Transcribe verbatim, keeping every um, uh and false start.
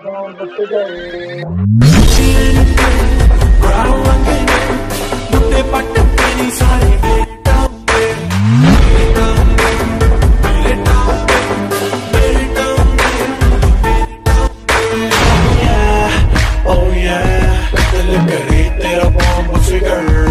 Oh yeah, the liquor, they're a bomb figure.